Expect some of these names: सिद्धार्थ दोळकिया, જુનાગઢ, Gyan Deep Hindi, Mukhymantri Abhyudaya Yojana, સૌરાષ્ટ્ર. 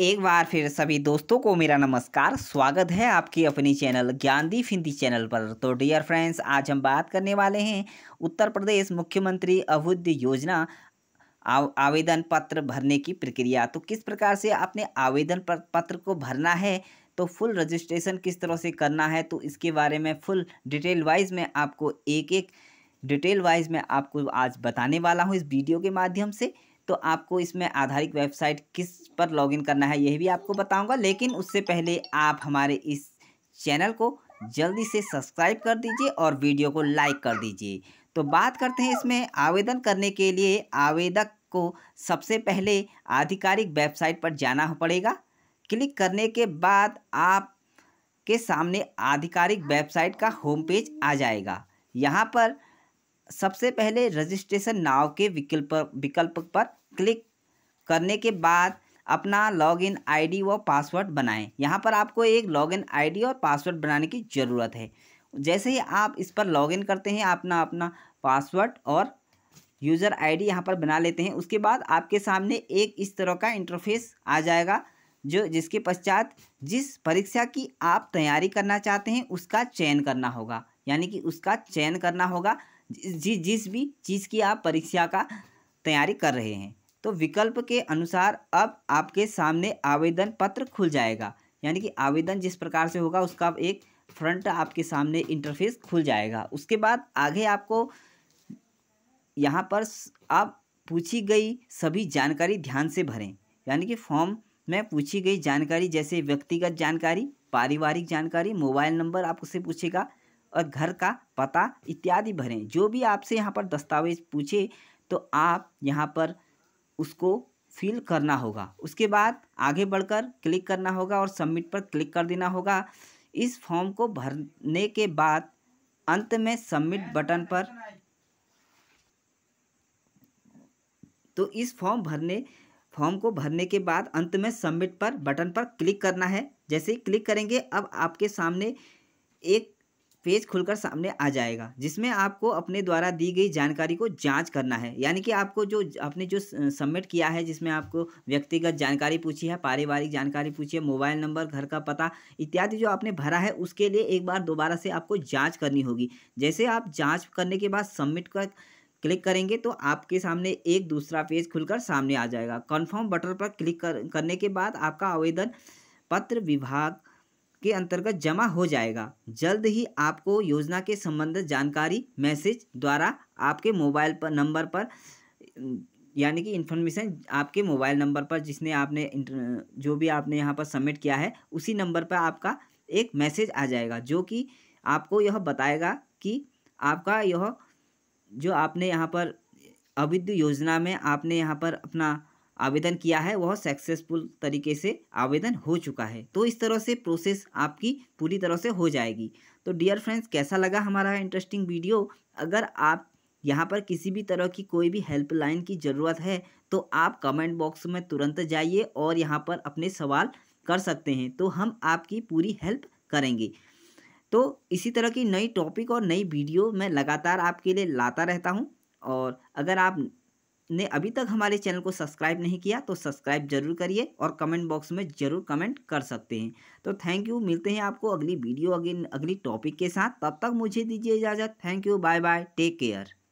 एक बार फिर सभी दोस्तों को मेरा नमस्कार। स्वागत है आपकी अपनी चैनल ज्ञानदीप हिंदी चैनल पर। तो डियर फ्रेंड्स, आज हम बात करने वाले हैं उत्तर प्रदेश मुख्यमंत्री अभ्युदय योजना आवेदन पत्र भरने की प्रक्रिया। तो किस प्रकार से आपने आवेदन पत्र को भरना है, तो फुल रजिस्ट्रेशन किस तरह से करना है, तो इसके बारे में फुल डिटेल वाइज में आपको आज बताने वाला हूँ इस वीडियो के माध्यम से। तो आपको इसमें आधारित वेबसाइट किस पर लॉगिन करना है यह भी आपको बताऊंगा, लेकिन उससे पहले आप हमारे इस चैनल को जल्दी से सब्सक्राइब कर दीजिए और वीडियो को लाइक कर दीजिए। तो बात करते हैं इसमें आवेदन करने के लिए आवेदक को सबसे पहले आधिकारिक वेबसाइट पर जाना पड़ेगा। क्लिक करने के बाद आपके सामने आधिकारिक वेबसाइट का होम पेज आ जाएगा। यहाँ पर सबसे पहले रजिस्ट्रेशन नाव के विकल्प पर क्लिक करने के बाद अपना लॉगिन आईडी व पासवर्ड बनाएं। यहाँ पर आपको एक लॉगिन आईडी और पासवर्ड बनाने की ज़रूरत है। जैसे ही आप इस पर लॉगिन करते हैं, अपना पासवर्ड और यूज़र आईडी यहाँ पर बना लेते हैं। उसके बाद आपके सामने एक इस तरह का इंटरफेस आ जाएगा, जिसके पश्चात जिस परीक्षा की आप तैयारी करना चाहते हैं उसका चयन करना होगा। यानी कि उसका चयन करना होगा जिस भी चीज़ की आप परीक्षा का तैयारी कर रहे हैं। तो विकल्प के अनुसार अब आपके सामने आवेदन पत्र खुल जाएगा। यानी कि आवेदन जिस प्रकार से होगा उसका एक फ्रंट आपके सामने इंटरफेस खुल जाएगा। उसके बाद आगे आपको यहाँ पर आप पूछी गई सभी जानकारी ध्यान से भरें। यानी कि फॉर्म में पूछी गई जानकारी जैसे व्यक्तिगत जानकारी, पारिवारिक जानकारी, मोबाइल नंबर आपसे पूछेगा और घर का पता इत्यादि भरें। जो भी आपसे यहाँ पर दस्तावेज़ पूछे तो आप यहाँ पर उसको फिल करना होगा। उसके बाद आगे बढ़कर क्लिक करना होगा और सबमिट पर क्लिक कर देना होगा। इस फॉर्म को भरने के बाद अंत में सबमिट बटन पर क्लिक करना है। जैसे ही क्लिक करेंगे अब आपके सामने एक पेज खुलकर सामने आ जाएगा, जिसमें आपको अपने द्वारा दी गई जानकारी को जांच करना है। यानी कि आपको आपने जो सबमिट किया है, जिसमें आपको व्यक्तिगत जानकारी पूछी है, पारिवारिक जानकारी पूछी है, मोबाइल नंबर, घर का पता इत्यादि जो आपने भरा है, उसके लिए एक बार दोबारा से आपको जांच करनी होगी। जैसे आप जांच करने के बाद सबमिट का क्लिक करेंगे तो आपके सामने एक दूसरा पेज खुलकर सामने आ जाएगा। कन्फर्म बटन पर क्लिक करने के बाद आपका आवेदन पत्र विभाग के अंतर्गत जमा हो जाएगा। जल्द ही आपको योजना के संबंधित जानकारी मैसेज द्वारा आपके मोबाइल पर नंबर पर, यानी कि इन्फॉर्मेशन आपके मोबाइल नंबर पर जिसने आपने जो भी आपने यहाँ पर सबमिट किया है उसी नंबर पर आपका एक मैसेज आ जाएगा, जो कि आपको यह बताएगा कि आपका यह जो आपने यहाँ पर अभ्युदय योजना में आपने यहाँ पर अपना आवेदन किया है वह सक्सेसफुल तरीके से आवेदन हो चुका है। तो इस तरह से प्रोसेस आपकी पूरी तरह से हो जाएगी। तो डियर फ्रेंड्स, कैसा लगा हमारा इंटरेस्टिंग वीडियो? अगर आप यहाँ पर किसी भी तरह की कोई भी हेल्पलाइन की ज़रूरत है तो आप कमेंट बॉक्स में तुरंत जाइए और यहाँ पर अपने सवाल कर सकते हैं, तो हम आपकी पूरी हेल्प करेंगे। तो इसी तरह की नई टॉपिक और नई वीडियो मैं लगातार आपके लिए लाता रहता हूँ। और अगर आप ने अभी तक हमारे चैनल को सब्सक्राइब नहीं किया तो सब्सक्राइब जरूर करिए और कमेंट बॉक्स में ज़रूर कमेंट कर सकते हैं। तो थैंक यू, मिलते हैं आपको अगली वीडियो अगली टॉपिक के साथ। तब तक मुझे दीजिए इजाज़त। Thank you, bye bye, take care.